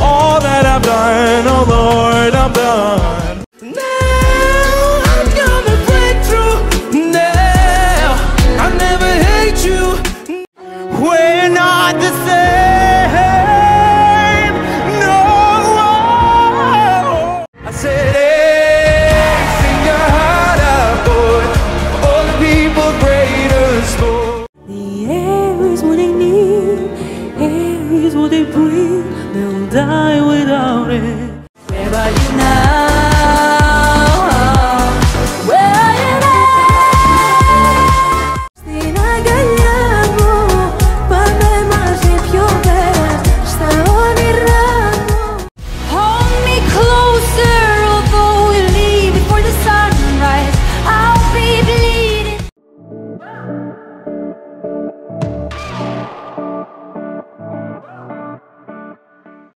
All that I've done, oh Lord, I've done. Now I'm gonna break through. Now I never hate you. We're not the same. No. I said, hey, sing your heart out, boy. All the people greater score. The air is what they need. Air is what they breathe. They'll die without it.